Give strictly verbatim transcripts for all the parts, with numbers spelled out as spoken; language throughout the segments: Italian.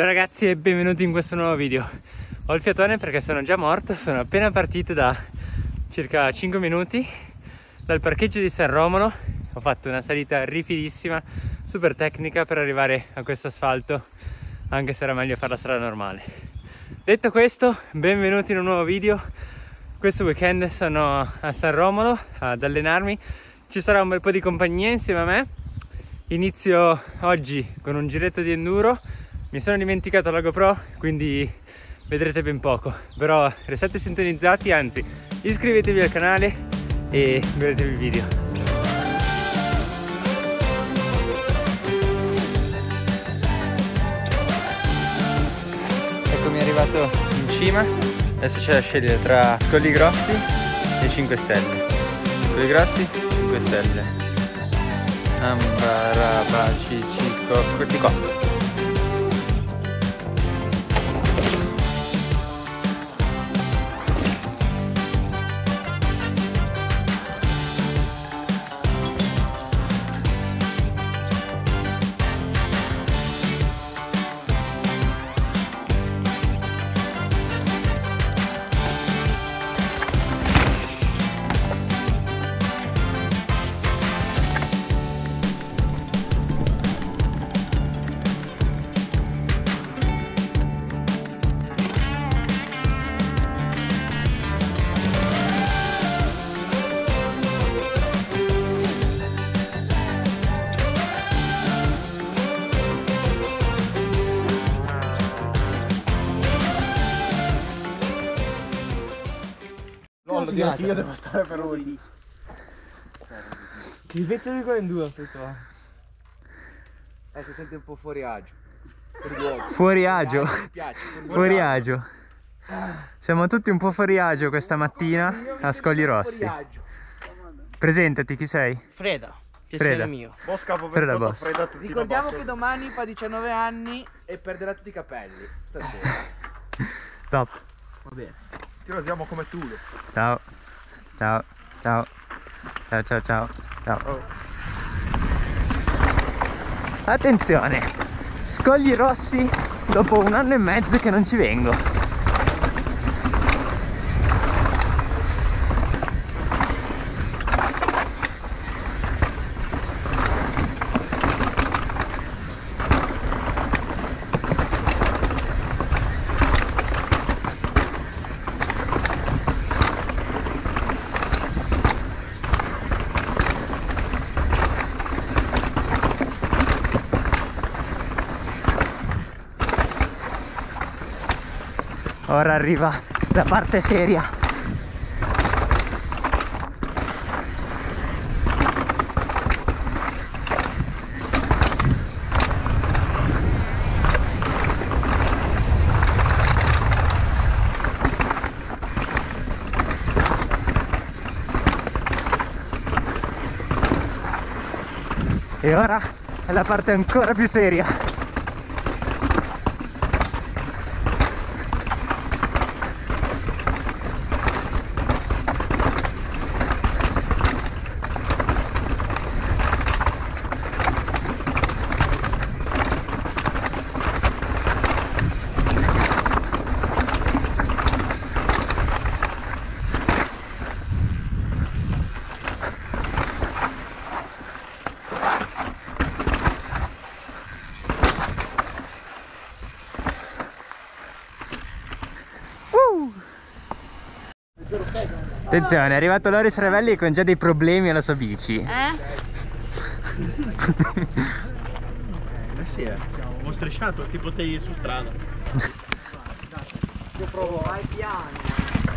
Ciao ragazzi e benvenuti in questo nuovo video. Ho il fiatone perché sono già morto, sono appena partito da circa cinque minuti dal parcheggio di San Romolo. Ho fatto una salita ripidissima, super tecnica per arrivare a questo asfalto, anche se era meglio fare la strada normale. Detto questo, benvenuti in un nuovo video. Questo weekend sono a San Romolo ad allenarmi, ci sarà un bel po' di compagnia insieme a me. Inizio oggi con un giretto di enduro. Mi sono dimenticato la GoPro, quindi vedrete ben poco, però restate sintonizzati, anzi iscrivetevi al canale e guardatevi il video. Eccomi arrivato in cima, adesso c'è da scegliere tra scogli grossi e cinque stelle. Scogli grossi, cinque stelle. Ambarabaci, cicco, questi qua. Che io devo stare per lui. Che pezzo di qua in due, aspetta. Eh, si sente un po' fuori agio. Fuori agio? Fuori agio. Siamo tutti un po' fuori agio questa mattina a Scogli Rossi. Presentati, chi sei? Freda. Piacere Freda. Mio. Bosca, Freda Bosca. Freda, ricordiamo che domani fa diciannove anni e perderà tutti i capelli. Stasera. Top. Va bene. Ti rosiamo come tu. Ciao. Ciao. Ciao. Ciao ciao ciao. Ciao. Oh. Attenzione. Scogli Rossi dopo un anno e mezzo che non ci vengo. Ora arriva la parte seria. E ora è la parte ancora più seria. Attenzione, è arrivato Loris Ravelli con già dei problemi alla sua bici. Eh? Eh sì, eh. Ho strisciato, tipo te su strada. Io provo, vai piano.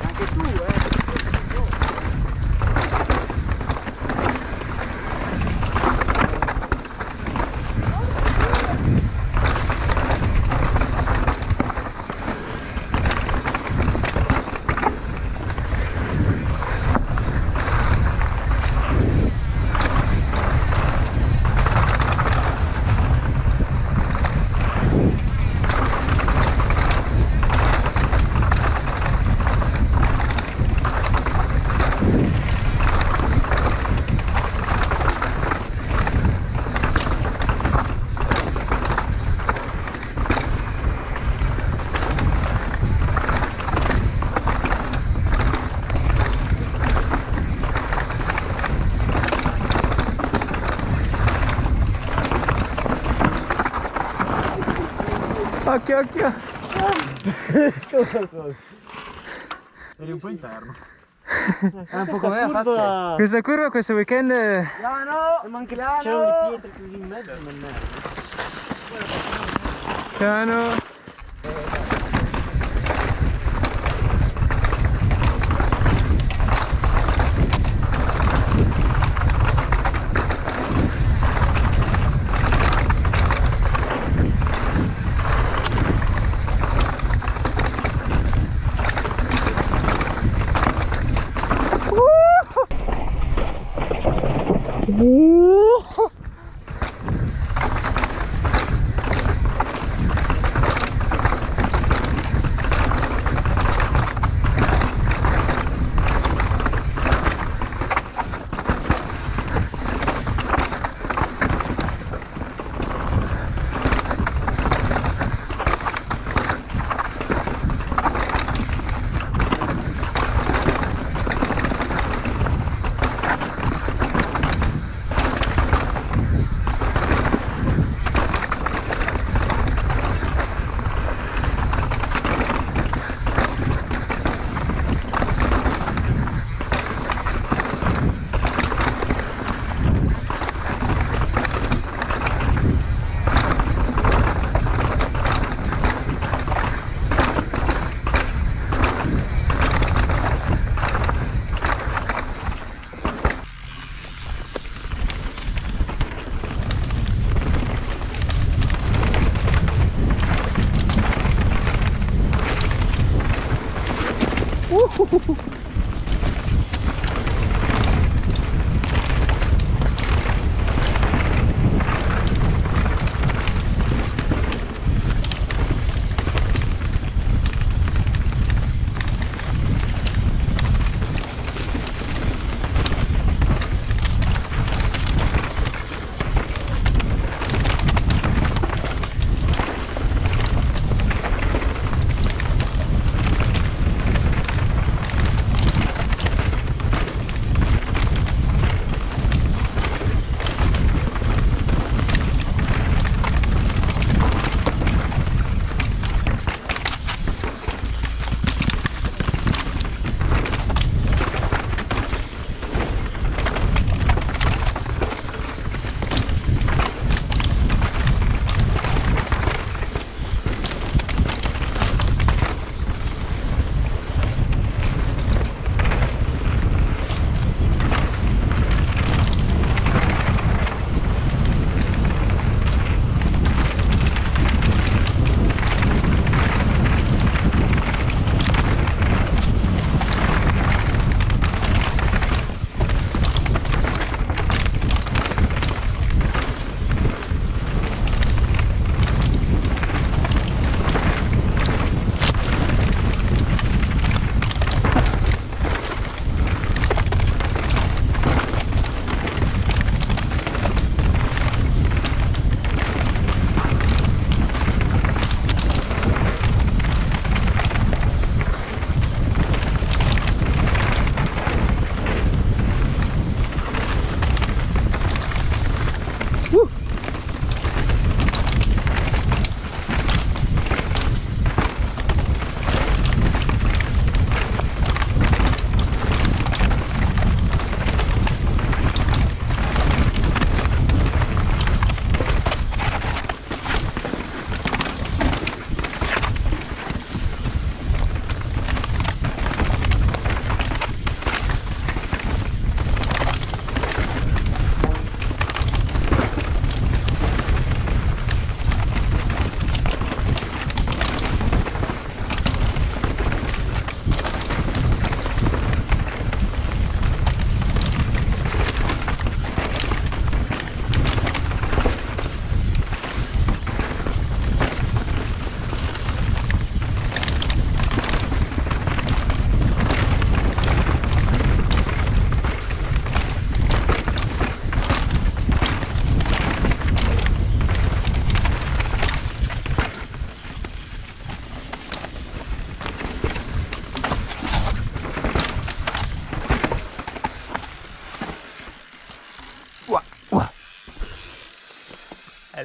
Anche tu, eh. Occhio, occhio! Eri un po' interno. È un po' come ha fatto. Questa curva questo weekend... No, no! Manca l'ano! C'è una pietra così in mezzo, non è. Piano!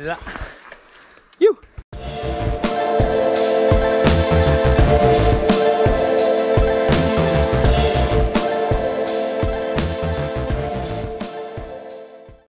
Là.